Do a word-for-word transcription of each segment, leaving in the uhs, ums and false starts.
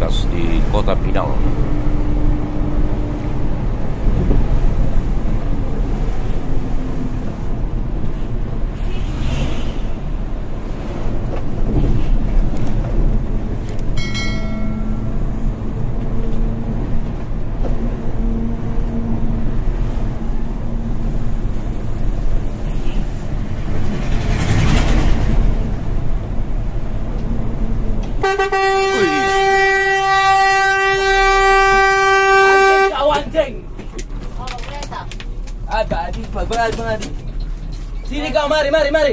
lintas di Kota Pinang. Berani, berani. Sini kau, mari, mari, mari.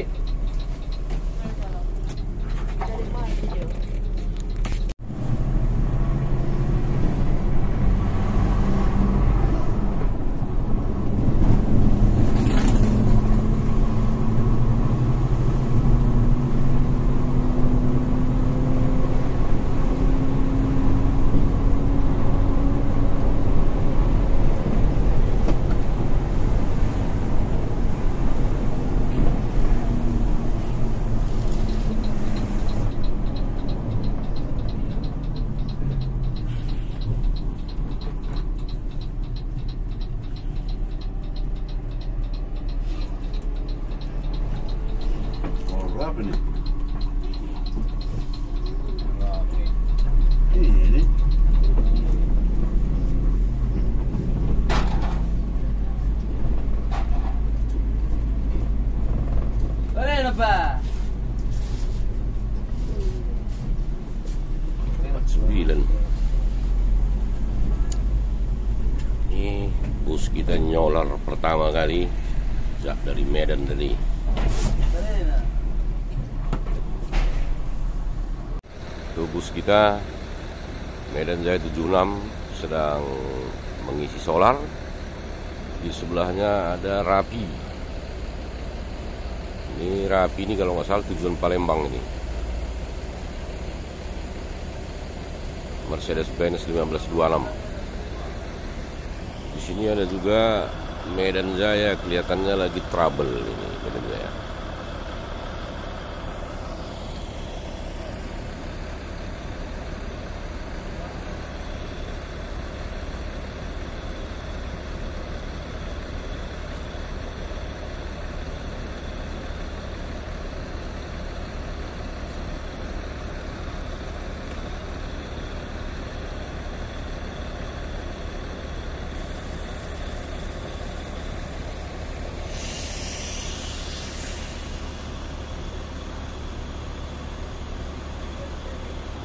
Ini bus kita nyolar pertama kali sejak dari Medan tadi. Itu bus kita Medan Jaya tujuh puluh enam sedang mengisi solar. Di sebelahnya ada Rapi. Ini Rapi ini kalau nggak salah tujuan Palembang ini. Mercedes Benz lima belas dua puluh enam. Di sini ada juga Medan Jaya, kelihatannya lagi trouble ini Medan Jaya.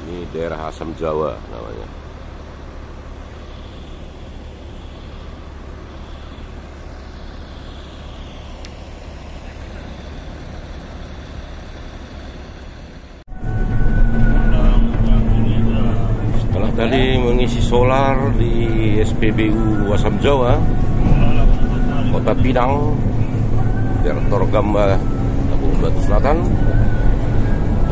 Ini daerah Asam Jawa namanya. Setelah tadi mengisi solar di S P B U Asam Jawa, Kota Pinang, daerah Toregam Batu Selatan,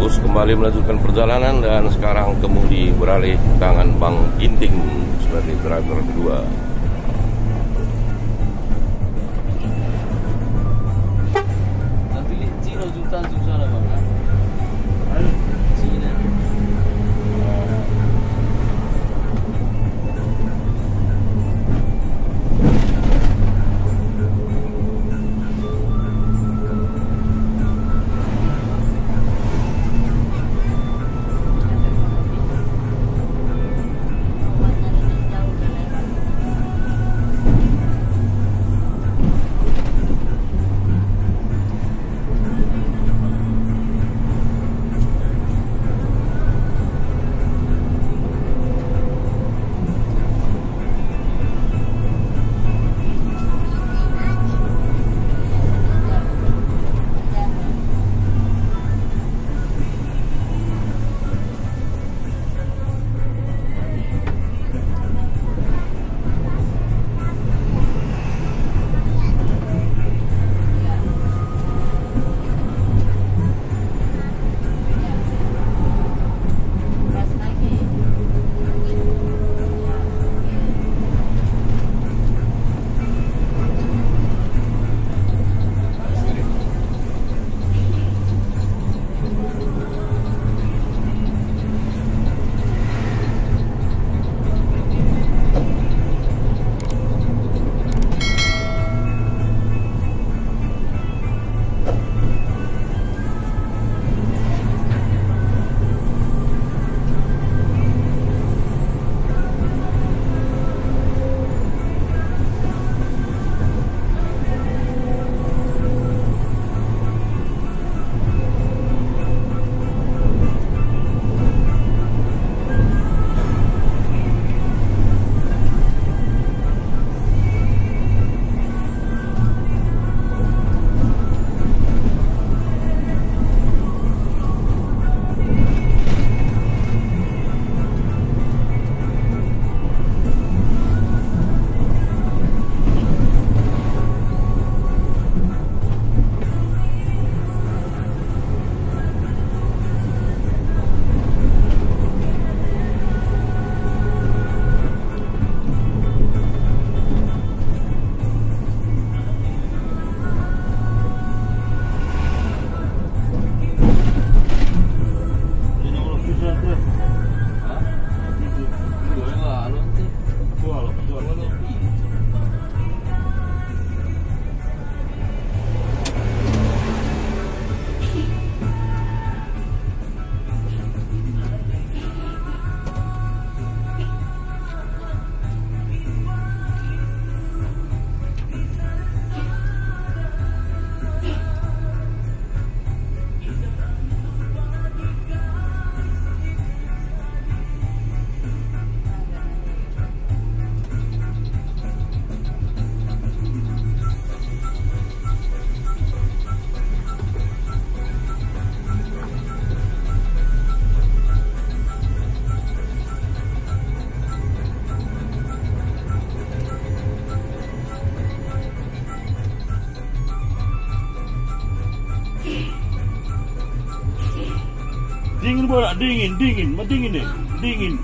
bus kembali melanjutkan perjalanan dan sekarang kemudi beralih ke tangan Bang Ginting sebagai driver kedua. Dingin bola, dingin, dingin, dingin deh, dingin.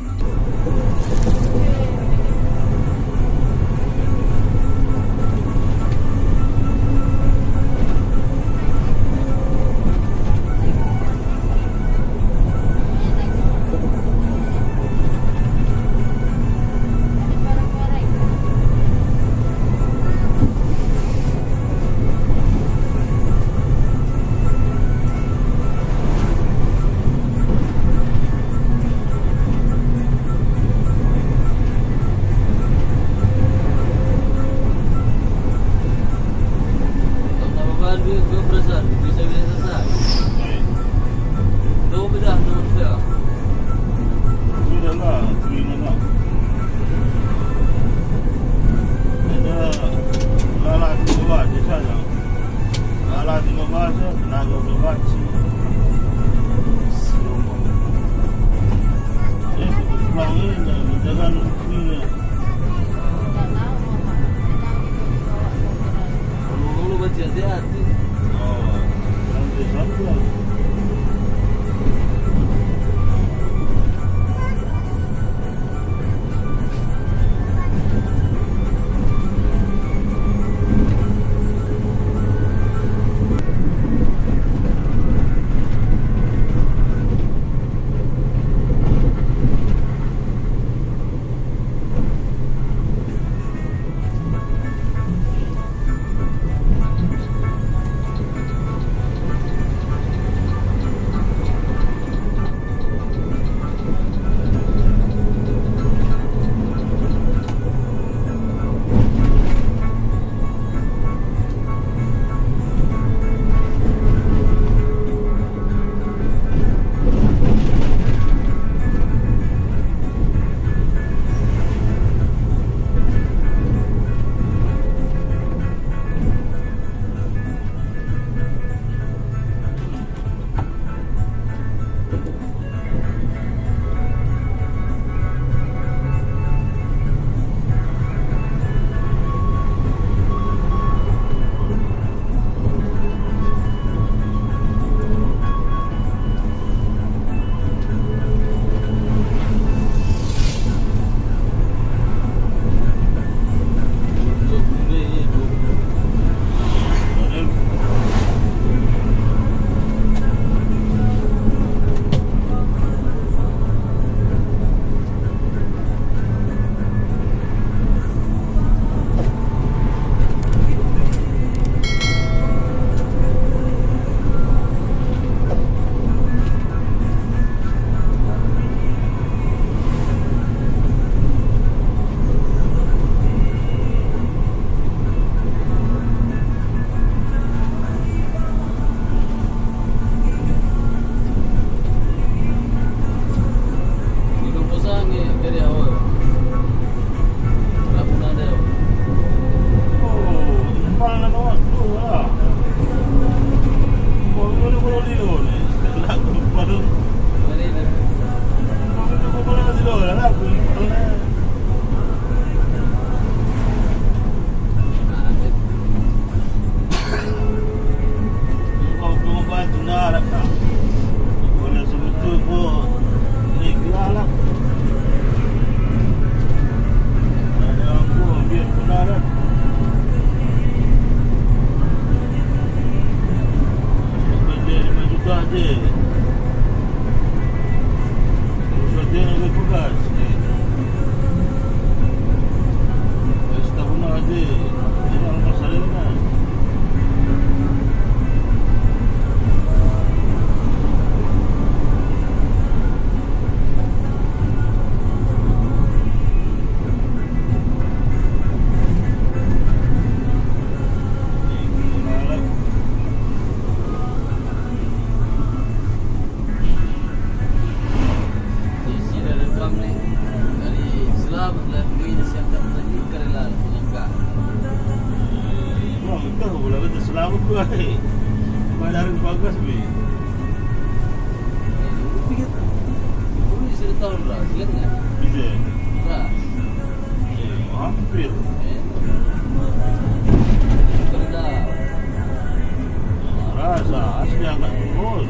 Rasa asli agak kurus.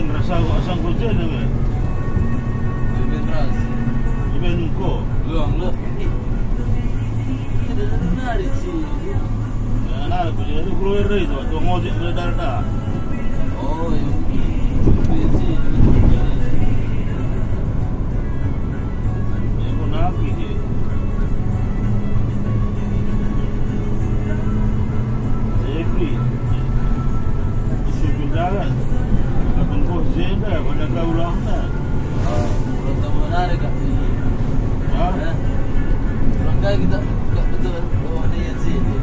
Iben rasa awak sang kucing dengan. Iben ras. Iben nungko. Luang luang. Ada ada di sini. Nah, aku jadi keluar dari tu. Tu ngojek dari darah. Oh, yang ini. Yang pun apa ni? Jepri. Isu bintara. Abang kau zebra, pada kau orang tak. Oh, orang tak menarik kat sini. Ah, orang kaya kita tak betul. Oh, ni yang sini.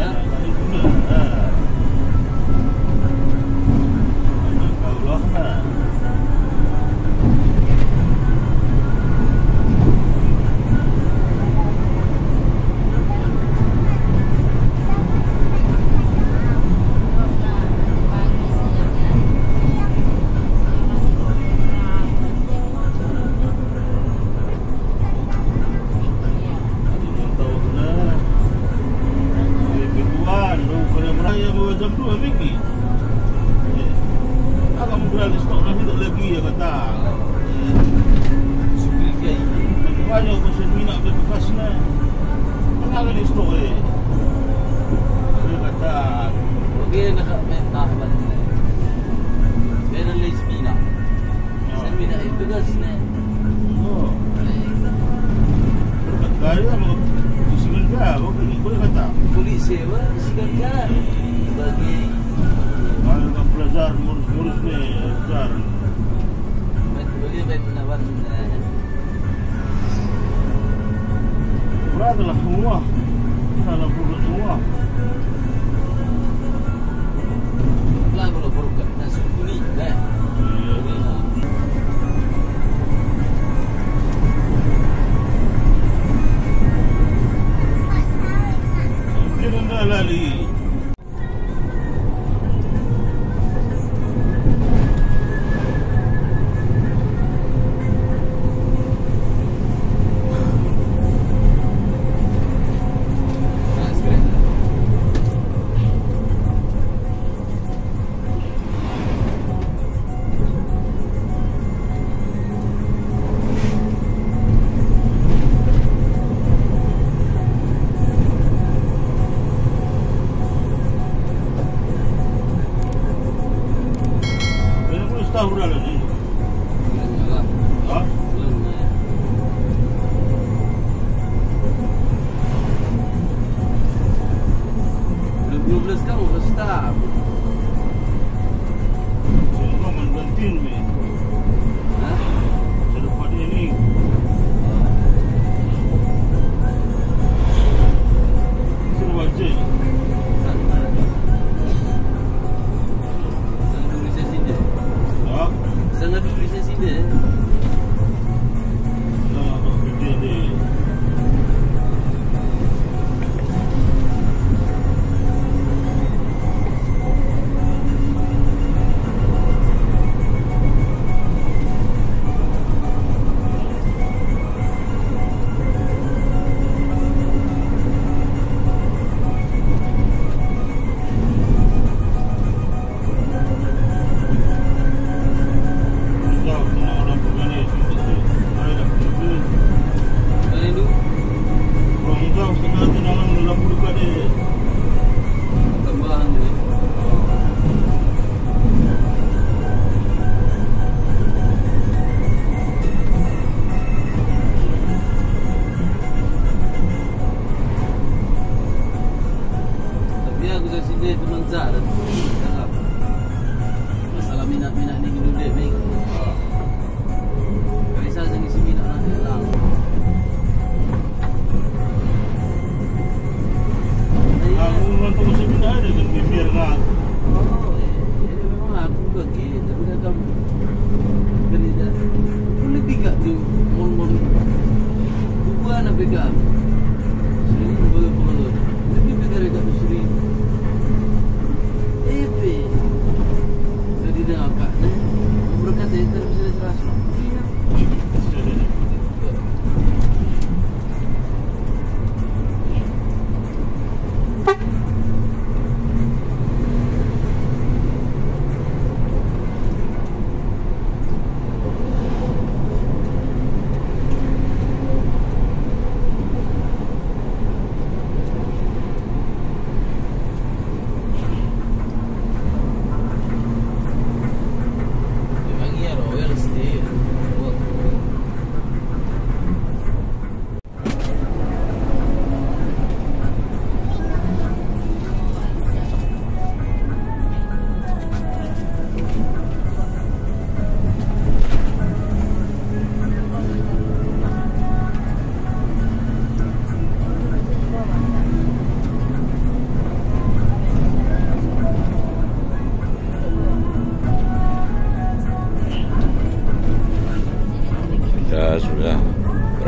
Ya, itu lah.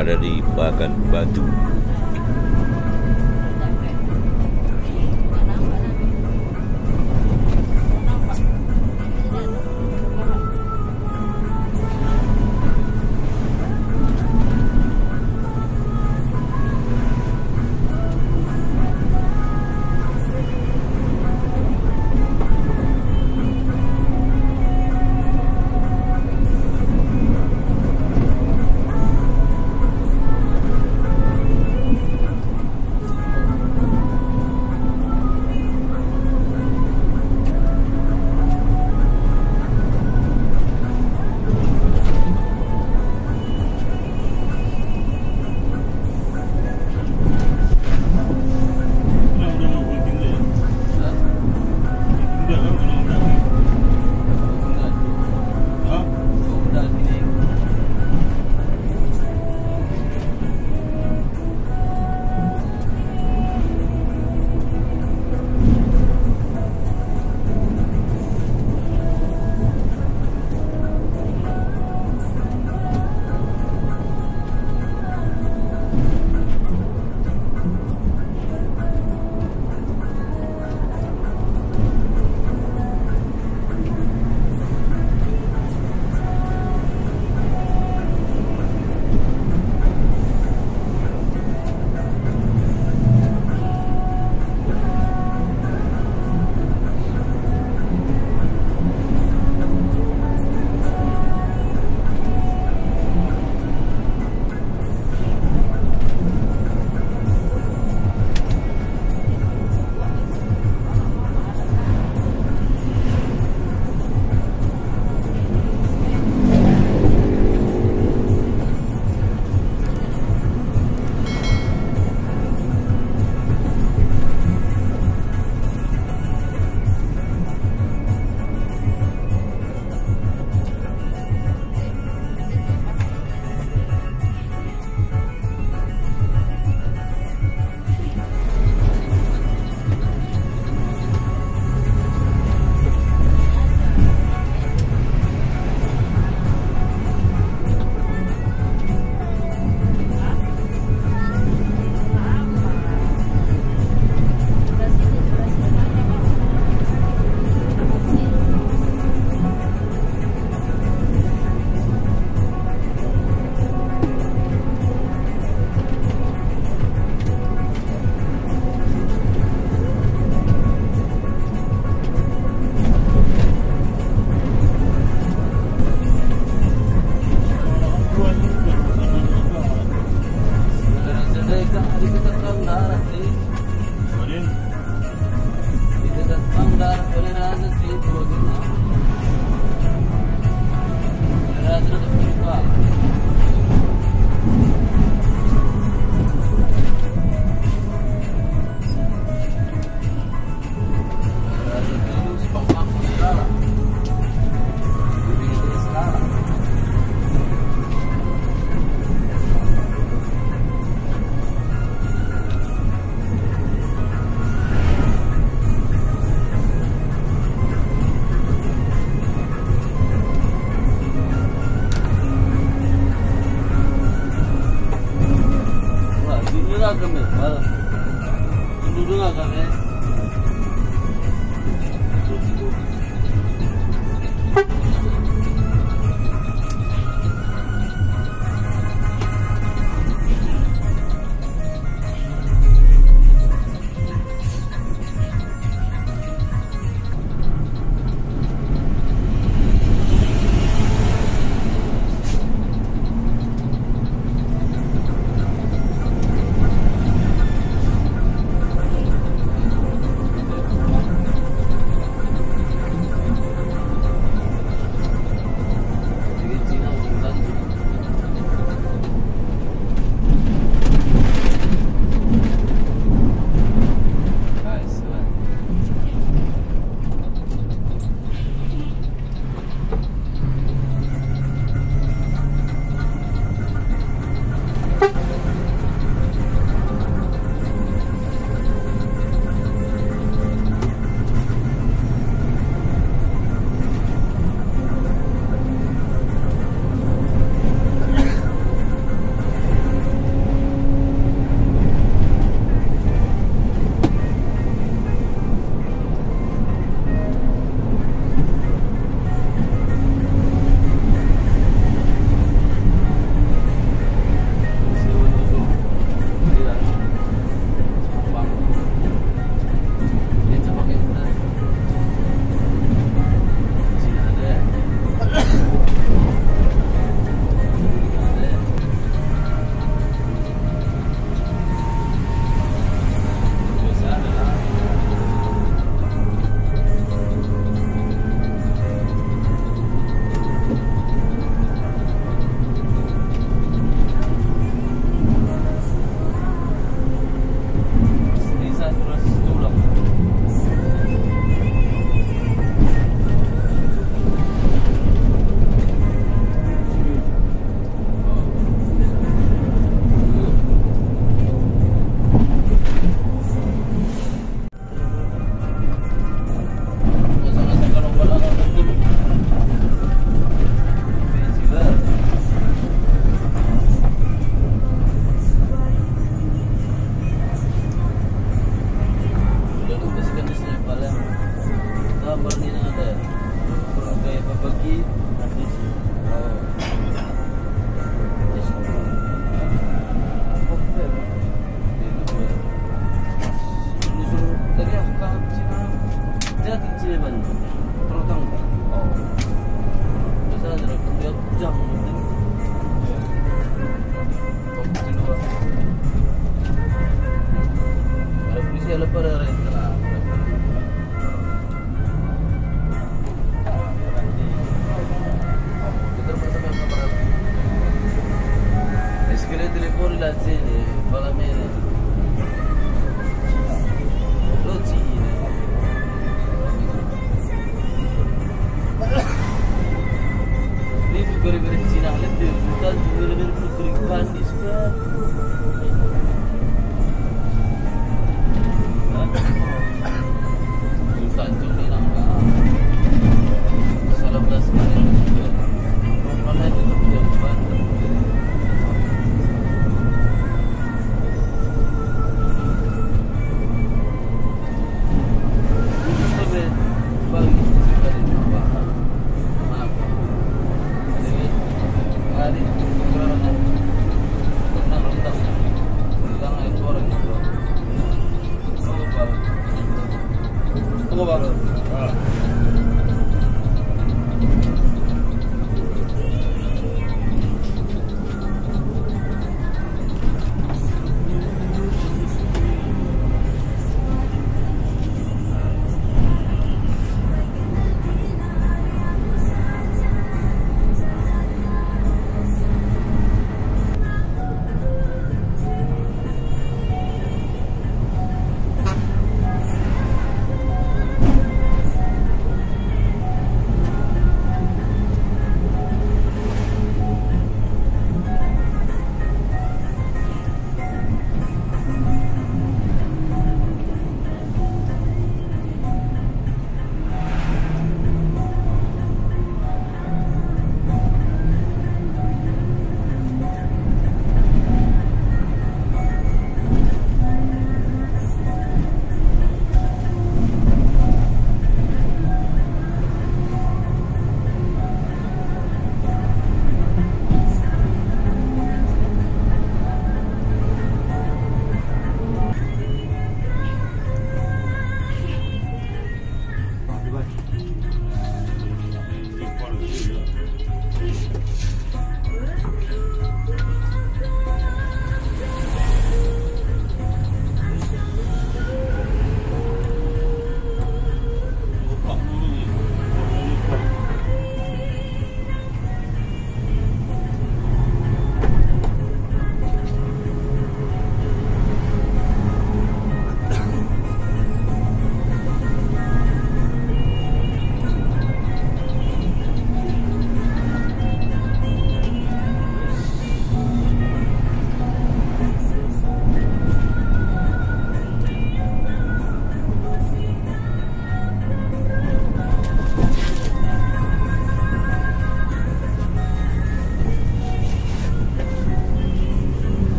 berada di Bagan Batu. gara-gara Cina lihat dia bukan gara-gara pergerikan di sekian. Terima kasih.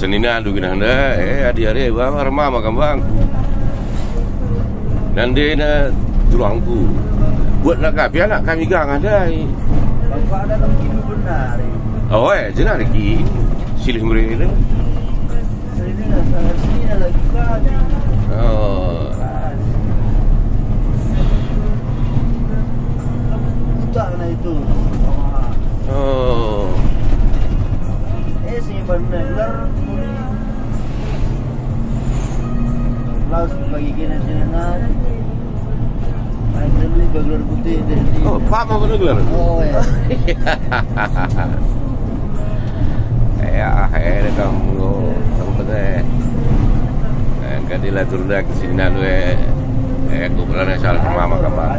Senina aduh gina anda, eh hari-hari bang remah makan bang. Nanti na tulangku buat nak kapi anak kami gang ada. Bapa ada lagi benar. Oh eh jenar lagi silih mereka. Oh. Buta na itu. Oh. Eh si benar. Laus bagi kena senengan. Main beli bagler putih deh. Oh, papa bagler. Oh ya. Ya, akhirnya kamu sampai deh. Angkat dia turun ke sini lalu eh aku berani salah sama kabar. Ada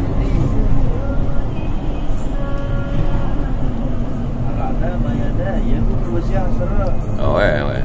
banyak deh, ya aku bersiar seru. Oh, eh, eh.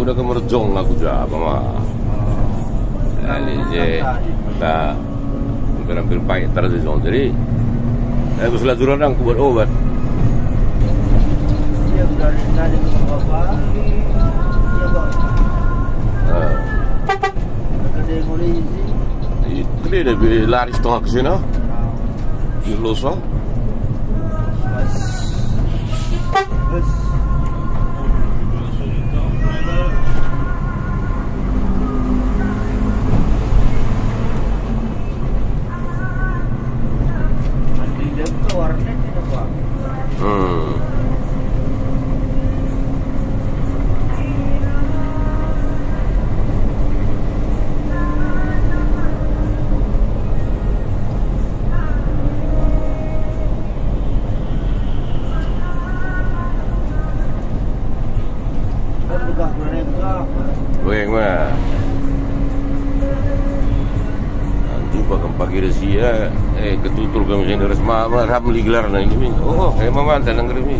Udah kemerjong aku juga, mama. Kali je, kita hampir-hampir pahit terjejong. Jadi, aku selalu orang aku buat obat. Dia berani tadi ke bapa, dia buat. Kedai boleh izin. Kedai lebih laris tengah ke sini, di Losong. Merhab beli gelar na ini, oh, saya mau mantan angker ini.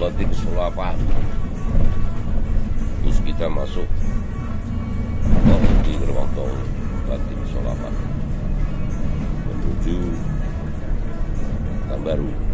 Batik Sulap, terus kita masuk tol di gerbang tol Batik Sulap menuju Tambaru.